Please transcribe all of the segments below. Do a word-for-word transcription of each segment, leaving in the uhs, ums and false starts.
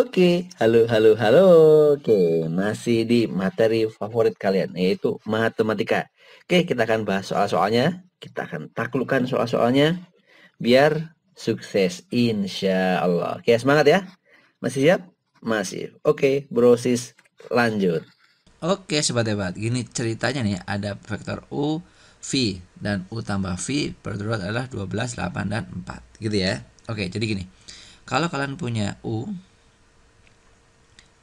Oke, halo, halo, halo. Oke, masih di materi favorit kalian, yaitu matematika. Oke, kita akan bahas soal-soalnya. Kita akan taklukkan soal-soalnya biar sukses, insya Allah. Oke, semangat ya. Masih siap? Masih. Oke, brosis, lanjut. Oke, sobat-sobat. Gini ceritanya nih, ada vektor U, V, dan U tambah V berturut adalah dua belas, delapan, dan empat. Gitu ya. Oke, jadi gini. Kalau kalian punya U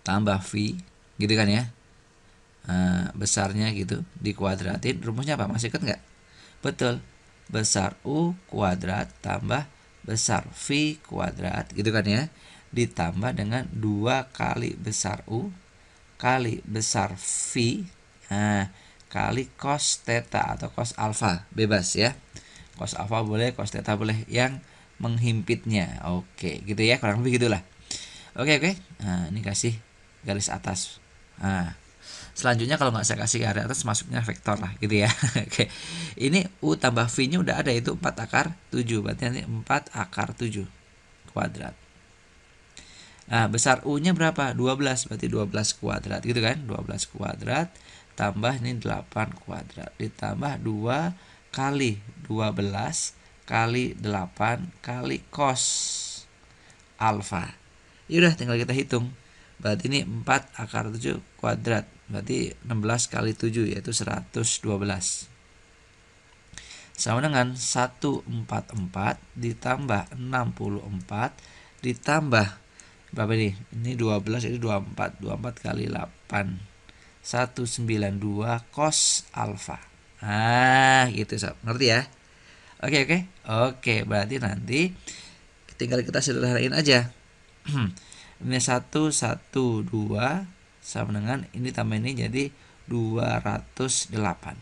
tambah V gitu kan ya, uh, besarnya gitu dikuadratin, rumusnya apa, masih ingat nggak? Betul, besar U kuadrat tambah besar V kuadrat gitu kan ya, ditambah dengan dua kali besar U kali besar V uh, kali cos theta atau cos alpha, bebas ya, cos alpha boleh, cos theta boleh, yang menghimpitnya. Oke, gitu ya, kurang lebih gitulah. Oke, oke, nah, ini kasih garis atas. Nah, selanjutnya kalau nggak saya kasih garis atas, masuknya vektor lah gitu ya. Oke, ini U tambah V nya udah ada, itu empat akar tujuh, berarti nanti empat akar tujuh kuadrat. Nah, besar U nya berapa? dua belas, berarti dua belas kuadrat gitu kan. dua belas kuadrat tambah ini delapan kuadrat, ditambah dua kali dua belas kali delapan kali cos alfa. Ya udah, tinggal kita hitung. Berarti ini empat akar tujuh kuadrat, berarti enam belas kali tujuh yaitu seratus dua belas, sama dengan seratus empat puluh empat ditambah enam puluh empat ditambah berapa nih? Ini dua belas, itu dua puluh empat. dua puluh empat kali delapan, seratus sembilan puluh dua cos alfa. Ah, gitu sob, ngerti ya? Oke, oke. Oke, berarti nanti tinggal kita sederhanain aja. Ini satu, satu, dua sama dengan ini tambah ini jadi dua ratus delapan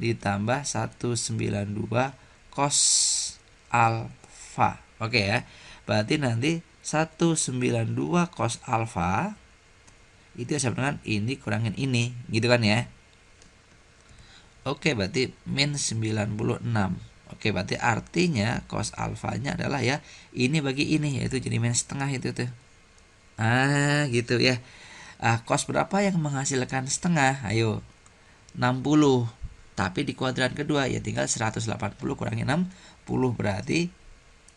ditambah seratus sembilan puluh dua cos alfa. Oke ya, berarti nanti seratus sembilan puluh dua cos alfa itu sama dengan ini kurangin ini gitu kan ya. Oke, berarti min sembilan puluh enam. Oke, berarti artinya cos alfanya adalah ya ini bagi ini, yaitu jadi minus setengah itu tuh. Ah, gitu ya. Ah, cos berapa yang menghasilkan setengah? Ayo. enam puluh. Tapi di kuadran kedua ya tinggal seratus delapan puluh kurangi enam puluh, berarti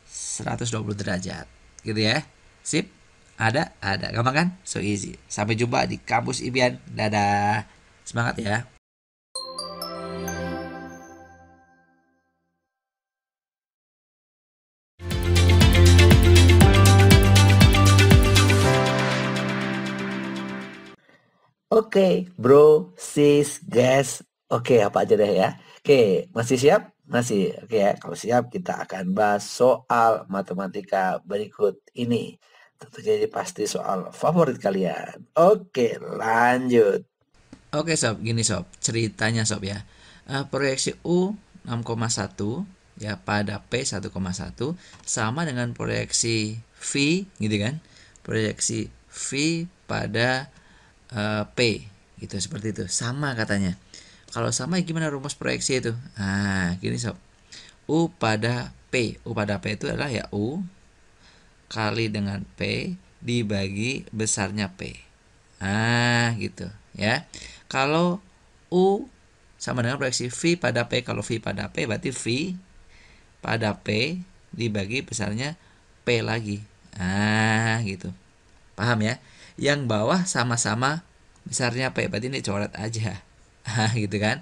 seratus dua puluh derajat. Gitu ya. Sip. Ada, ada. Gampang kan? So easy. Sampai jumpa di kampus I B I A N. Dadah. Semangat ya. Oke, bro, sis, guys. Oke, apa aja deh ya. Oke, masih siap? Masih. Oke ya, kalau siap kita akan bahas soal matematika berikut ini. Tentunya ini pasti soal favorit kalian. Oke, lanjut. Oke sob, gini sob. Ceritanya sob ya. Uh, proyeksi U enam koma satu ya pada P satu koma satu sama dengan proyeksi V gitu kan. Proyeksi V pada P gitu, seperti itu, sama katanya. Kalau sama gimana rumus proyeksi itu? Nah, gini sob. U pada P, U pada P itu adalah ya U kali dengan P dibagi besarnya P. Nah, gitu ya. Kalau U sama dengan proyeksi V pada P, kalau V pada P berarti V pada P dibagi besarnya P lagi. Nah, gitu. Paham ya? Yang bawah sama-sama besarnya P, berarti ini coret aja gitu kan.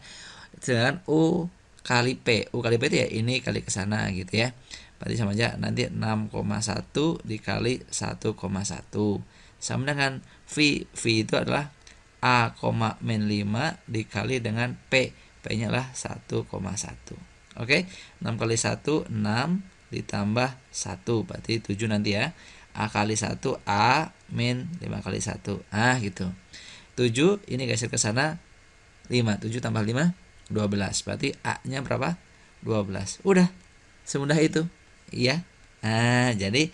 Sedangkan U kali P, U kali P itu ya ini kali ke sana gitu ya, berarti sama aja nanti enam koma satu dikali satu koma satu sama dengan V, V itu adalah A, min lima dikali dengan P, P nya adalah satu koma satu. Oke, enam kali satu, enam ditambah satu berarti tujuh nanti ya. A kali satu, A min lima kali satu. Ah, gitu. tujuh ini geser ke sana lima. tujuh tambah lima dua belas. Berarti A nya berapa? dua belas. Udah. Semudah itu. Iya. Ah, jadi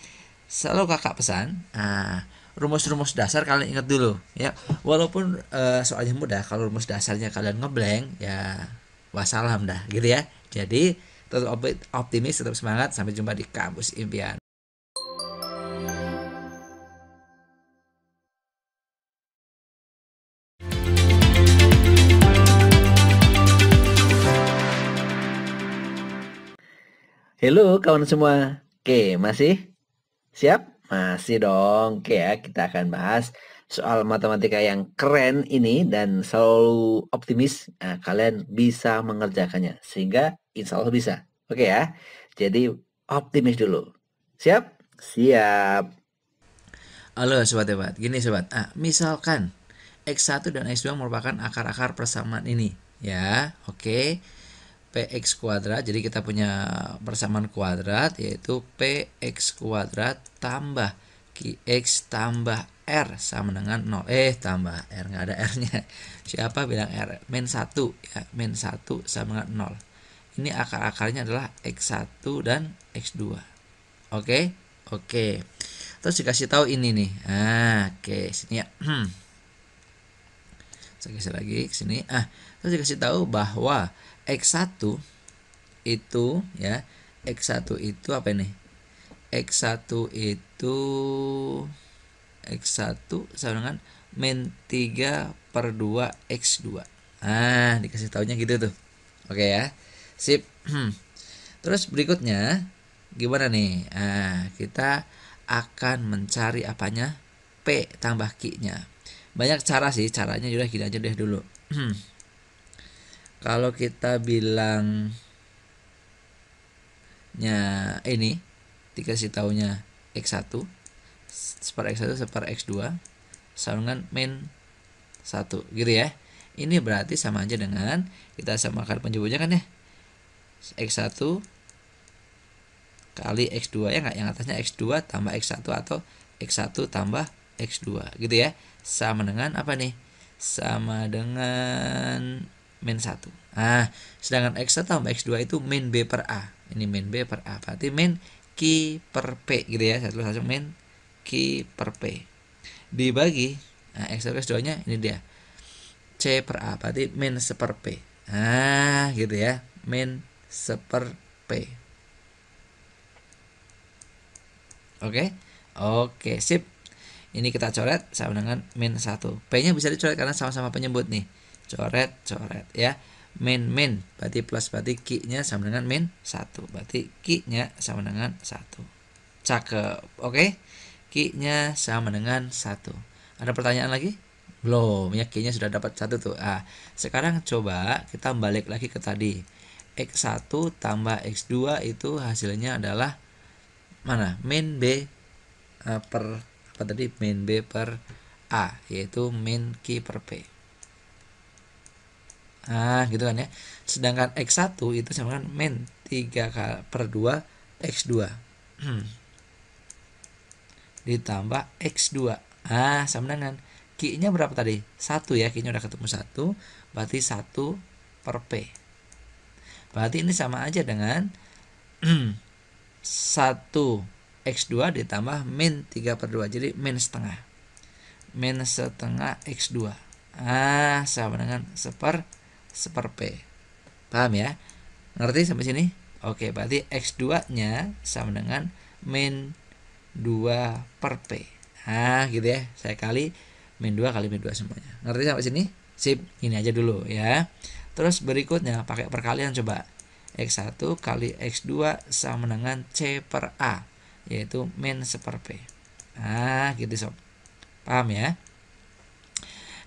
selalu kakak pesan, ah, rumus-rumus dasar kalian ingat dulu ya. Walaupun uh, soalnya mudah, kalau rumus dasarnya kalian ngeblank ya wassalam dah gitu ya. Jadi tetap optimis, tetap semangat, sampai jumpa di kampus impian. Halo kawan semua. Oke, masih? Siap? Masih dong. Oke ya, kita akan bahas soal matematika yang keren ini dan selalu optimis. Nah, kalian bisa mengerjakannya. Sehingga insya Allah bisa. Oke ya. Jadi optimis dulu. Siap? Siap. Halo sobat hebat. Gini sobat. Ah, misalkan X satu dan X dua merupakan akar-akar persamaan ini. Ya, oke. Okay. Px kuadrat, jadi kita punya persamaan kuadrat yaitu Px kuadrat tambah Qx tambah R sama dengan nol. Eh, tambah R, nggak ada R-nya. Siapa bilang R? min satu, ya, min satu sama dengan nol. Ini akar-akarnya adalah X satu dan X dua. Oke? Okay? Oke. Okay. Terus dikasih tahu ini nih. Ah, oke, okay. Sini ya. Saya geser lagi ke sini. Ah, terus dikasih tahu bahwa X satu itu ya, X satu itu apa ini? X satu itu X satu sama dengan min tiga per dua X dua. Ah, dikasih taunya gitu tuh. Oke ya. Sip. Terus berikutnya gimana nih? Ah, kita akan mencari apanya? P tambah Q-nya. Banyak cara sih, caranya juga gini aja deh dulu. Kalau kita bilangnya ini dikasih taunya X satu seper X satu seper X dua sama dengan min satu gitu ya. Ini berarti sama aja dengan kita samakan penyebutnya kan ya, X satu kali X dua ya, nggak, yang atasnya X dua tambah X satu atau X satu tambah X dua gitu ya, sama dengan apa nih? Sama dengan min satu. Ah, sedangkan X satu tambah X dua itu min B per A. Ini min B per A, berarti min Q per P gitu ya. Saya tulis langsung min Q per P dibagi, nah, X satu X dua nya ini dia C per A, berarti min satu per P. Ah, gitu ya, min satu per P. Oke, oke, sip. Ini kita coret sama dengan min satu. P-nya bisa dicoret karena sama-sama penyebut nih. Coret, coret ya. Min, min. Berarti plus, berarti Q-nya sama dengan min satu. Berarti Q-nya sama dengan satu. Cakep. Oke. Q-nya sama dengan satu. Ada pertanyaan lagi? Belum. Ya, Q-nya sudah dapat satu tuh. Ah, sekarang coba kita balik lagi ke tadi. X satu tambah X dua itu hasilnya adalah mana? Min B uh, per apa tadi, min B per A, yaitu min Q per P. Nah, gitu kan ya. Sedangkan X satu itu sama dengan min tiga per dua X dua ditambah X dua. Nah, sama dengan Q-nya berapa tadi? satu ya, Q-nya udah ketemu satu, berarti satu per P. Berarti ini sama aja dengan satu X dua ditambah min tiga per dua. Jadi min setengah. Min setengah X dua. Ah, sama dengan seper seper P. Paham ya? Ngerti sampai sini? Oke, berarti X dua nya sama dengan min dua per P. Ah, gitu ya. Saya kali min dua kali min dua semuanya. Ngerti sampai sini? Sip, ini aja dulu ya. Terus berikutnya pakai perkalian coba. X satu kali X dua sama dengan C per A, yaitu min satu per P. Ah, gitu sob. Paham ya?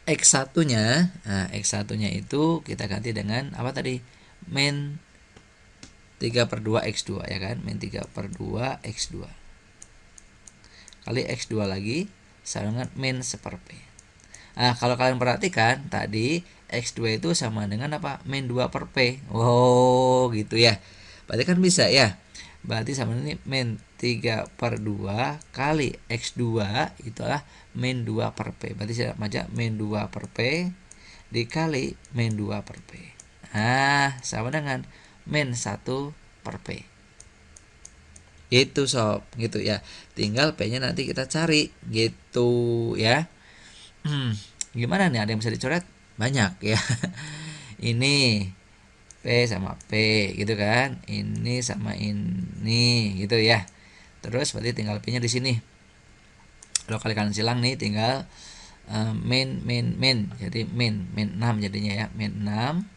X satu nya, nah, X satu nya itu kita ganti dengan apa tadi? min tiga per dua X dua ya kan? min tiga per dua X dua kali X dua lagi sama dengan min satu per P. Nah, kalau kalian perhatikan tadi X dua itu sama dengan apa? min dua per P. Wow, gitu ya. Berarti kan bisa ya? Berarti sama ini min tiga per dua kali X dua itulah min dua per P. Berarti sama aja min dua per P dikali min dua per P. Nah, sama dengan min satu per P. Itu sob, gitu ya. Tinggal P-nya nanti kita cari gitu ya. Hmm, gimana nih, ada yang bisa dicoret? Banyak ya. Ini P sama P gitu kan, ini sama ini gitu ya. Terus berarti tinggal P nya di sini. Kalau kalian silang nih tinggal uh, min min min, jadi min min enam jadinya ya, min enam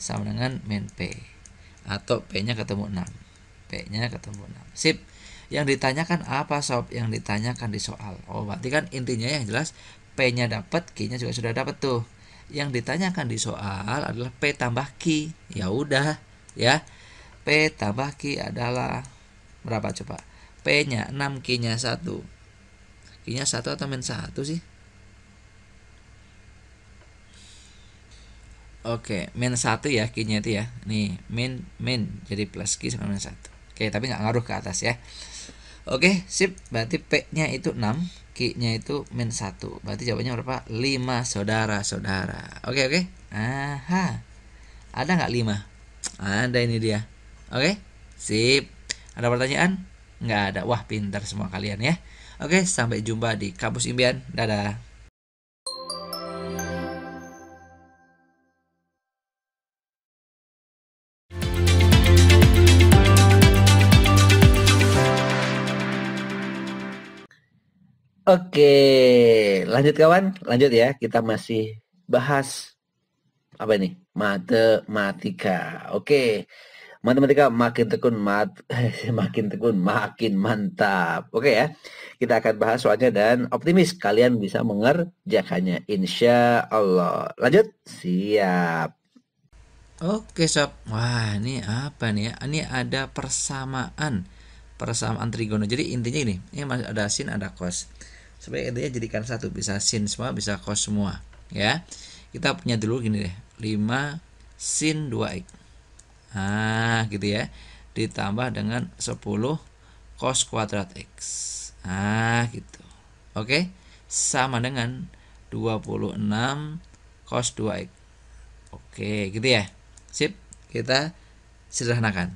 sama dengan min P atau P nya ketemu enam. P-nya ketemu enam. Sip. Yang ditanyakan apa sob? Yang ditanyakan di soal. Oh, berarti kan intinya yang jelas P-nya dapat, Q-nya juga sudah dapat tuh. Yang ditanyakan di soal adalah P tambah Q. Ya udah, ya. P tambah Q adalah berapa coba? P-nya enam, Q-nya satu. Q-nya satu atau minus satu sih? Oke, minus satu ya Q-nya itu ya. Nih, min min jadi plus Q sama minus satu. Oke, tapi nggak ngaruh ke atas ya. Oke, sip. Berarti P-nya itu enam, Q-nya itu minus satu. Berarti jawabannya berapa? lima saudara-saudara. Oke, oke. Aha. Ada nggak lima? Ada, ini dia. Oke, sip. Ada pertanyaan? Nggak ada. Wah, pintar semua kalian ya. Oke, sampai jumpa di Kampus Impian. Dadah. Oke, lanjut kawan, lanjut ya. Kita masih bahas apa ini? Matematika. Oke, matematika makin tekun, mat, makin tekun, makin mantap. Oke ya, kita akan bahas soalnya dan optimis kalian bisa mengerjakannya, insya Allah. Lanjut, siap. Oke sob, wah ini apa nih ya? Ini ada persamaan, persamaan trigono. Jadi intinya ini, ini ada sin, ada cos. Sebenarnya intinya jadikan satu, bisa sin semua, bisa cos semua ya. Kita punya dulu gini deh, lima sin dua x, nah gitu ya, ditambah dengan sepuluh cos kuadrat x, nah gitu. Oke, sama dengan dua puluh enam cos dua x. Oke gitu ya, sip. Kita sederhanakan,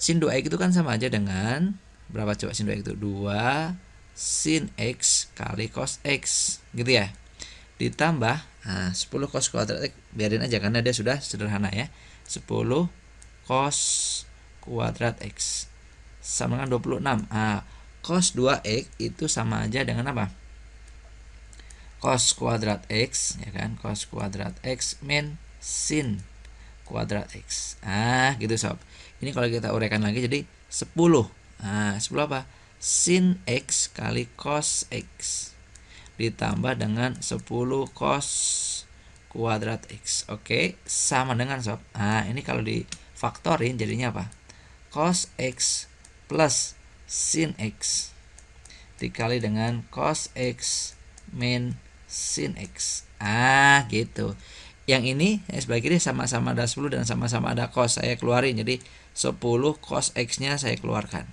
sin dua x itu kan sama aja dengan berapa coba? Sin dua x itu dua sin x kali cos x gitu ya, ditambah nah, sepuluh cos kuadrat x, biarin aja karena dia sudah sederhana ya. sepuluh cos kuadrat x sama dengan dua puluh enam. Nah, cos dua x itu sama aja dengan apa? Cos kuadrat x ya kan, cos kuadrat x min sin kuadrat x. Ah gitu sob, ini kalau kita uraikan lagi jadi sepuluh. Nah, sepuluh apa? Sin x kali cos x ditambah dengan sepuluh cos kuadrat x. Oke, sama dengan sob. Nah, ini kalau difaktorin jadinya apa? Cos x plus sin x dikali dengan cos x min sin x. Ah gitu. Yang ini sebagai ini sama-sama ada sepuluh dan sama-sama ada cos, saya keluarin jadi sepuluh cos x-nya saya keluarkan.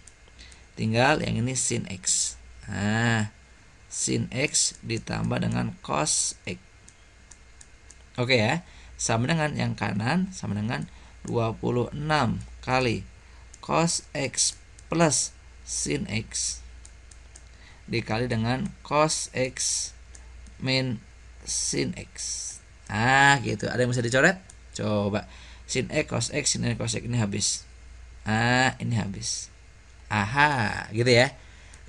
Tinggal yang ini sin x. Nah, sin x ditambah dengan cos x. Oke ya, sama dengan yang kanan sama dengan dua puluh enam kali cos x plus sin x dikali dengan cos x min sin x. Ah gitu. Ada yang bisa dicoret? Coba sin x cos x, sin x cos x, ini habis. Ah ini habis. Aha, gitu ya.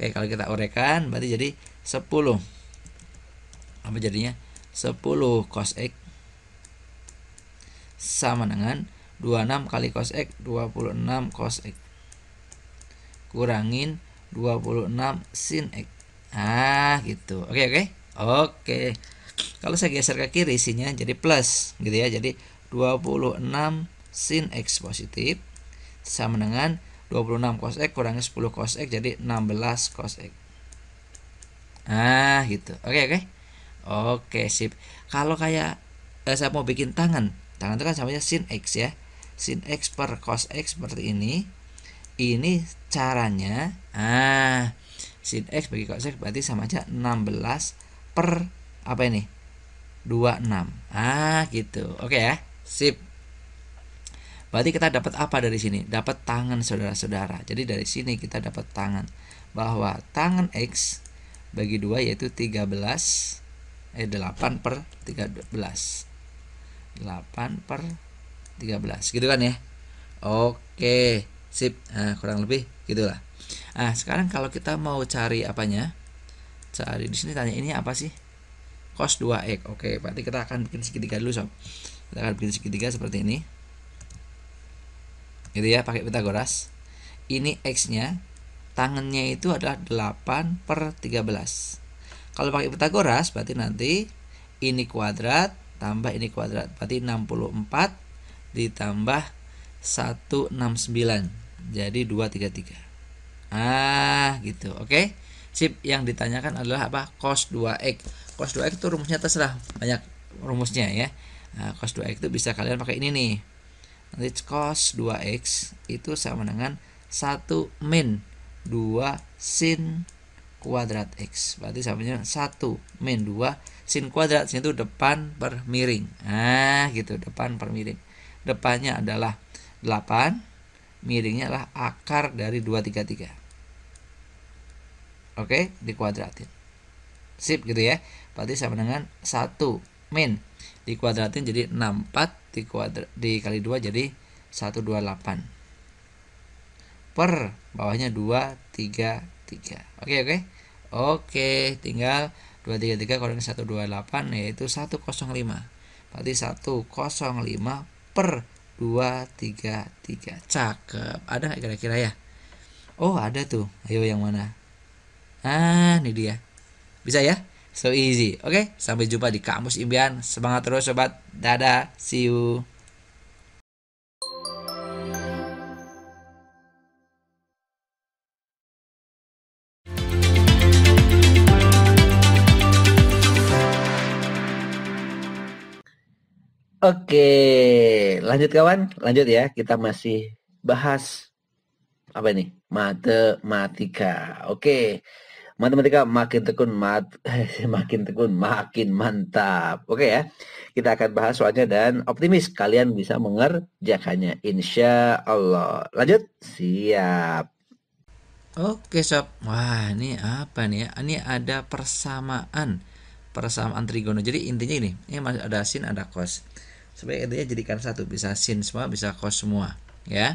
Oke, kalau kita uraikan berarti jadi sepuluh. Apa jadinya? sepuluh cos x sama dengan dua puluh enam kali cos x, dua puluh enam cos x. Kurangin dua puluh enam sin x. Ah, gitu. Oke, oke. Oke. Kalau saya geser ke kiri isinya jadi plus, gitu ya. Jadi dua puluh enam sin x positif sama dengan dua puluh enam cos x kurangi sepuluh cos x jadi enam belas cos x. Nah gitu. Oke oke. Oke sip. Kalau kayak eh, saya mau bikin tangan, tangan itu kan samanya sin x ya. Sin x per cos x seperti ini. Ini caranya. Ah sin x bagi cos x berarti sama aja enam belas per apa ini? dua puluh enam. Ah gitu. Oke ya. Sip. Berarti kita dapat apa dari sini? Dapat tangan saudara-saudara. Jadi dari sini kita dapat tangan, bahwa tangan x bagi dua yaitu tiga belas eh delapan per tiga belas. delapan per tiga belas. Gitu kan ya? Oke, sip. Nah, kurang lebih gitulah. Nah, sekarang kalau kita mau cari apanya? Cari di sini, tanya ini apa sih? Cos dua x. Oke, berarti kita akan bikin segitiga dulu, sob. Kita akan bikin segitiga seperti ini. Gitu ya, pakai Pitagoras. ini X-nya, tangannya itu adalah delapan per tiga belas. Kalau pakai Pythagoras berarti nanti ini kuadrat tambah ini kuadrat, berarti enam puluh empat ditambah seratus enam puluh sembilan, jadi dua ratus tiga puluh tiga. Ah gitu, oke okay? Sip, yang ditanyakan adalah apa? cos dua x. Cos dua x itu rumusnya terserah, banyak rumusnya ya. Nah, cos dua x itu bisa kalian pakai ini nih. Nanti cos dua x itu sama dengan satu min dua sin kuadrat x. Berarti sama dengan satu min dua sin kuadrat. Sin itu depan per miring. Nah, gitu, depan per miring. Depannya adalah delapan, miringnya adalah akar dari dua ratus tiga puluh tiga. Oke, dikuadratin. Sip gitu ya. Berarti sama dengan satu min dikuadratin jadi enam puluh empat dikuadrat, dikali dua jadi seratus dua puluh delapan. Per bawahnya dua ratus tiga puluh tiga. Oke, oke. Oke, tinggal dua ratus tiga puluh tiga kurang seratus dua puluh delapan yaitu seratus lima. Berarti seratus lima per dua ratus tiga puluh tiga. Cakep. Ada nggak kira-kira ya? Oh, ada tuh. Ayo yang mana? Ah, ini dia. Bisa ya? So easy. Oke, sampai jumpa di Kamus Impian. Semangat terus sobat. Dadah. See you. Oke, lanjut kawan. Lanjut ya. Kita masih bahas apa ini? Matematika. Oke. Matematika makin tekun, mat, makin tekun, makin mantap. Oke ya, kita akan bahas soalnya dan optimis kalian bisa mengerjakannya, insya Allah. Lanjut, siap. Oke sob, wah ini apa nih ya? Ini ada persamaan, persamaan trigono. Jadi intinya ini, ini ada sin, ada cos. Sebenarnya intinya jadikan satu, bisa sin semua, bisa cos semua, ya.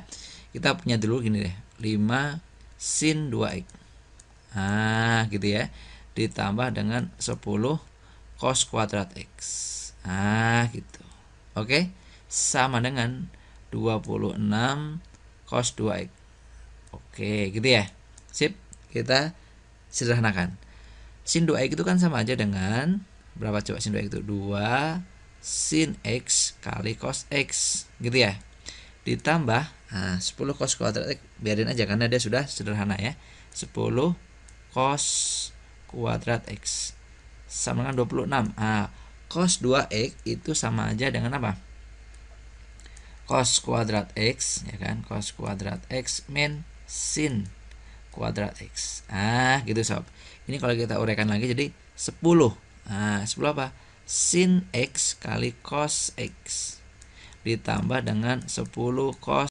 Kita punya dulu gini deh, lima sin dua x. Nah, gitu ya. Ditambah dengan sepuluh cos kuadrat x. Nah, gitu. Oke. Sama dengan dua puluh enam cos dua x. Oke, gitu ya. Sip. Kita sederhanakan. Sin dua x itu kan sama aja dengan berapa coba sin dua x itu? dua sin x kali cos x. Gitu ya. Ditambah nah, sepuluh cos kuadrat x. Biarin aja karena dia sudah sederhana ya. sepuluh cos kuadrat x sama dengan dua puluh enam. Nah, cos dua x itu sama aja dengan apa? Cos kuadrat x ya kan, cos kuadrat x min sin kuadrat x. Ah, gitu sob. Ini kalau kita uraikan lagi jadi sepuluh. Nah, sepuluh apa? Sin x kali cos x ditambah dengan sepuluh cos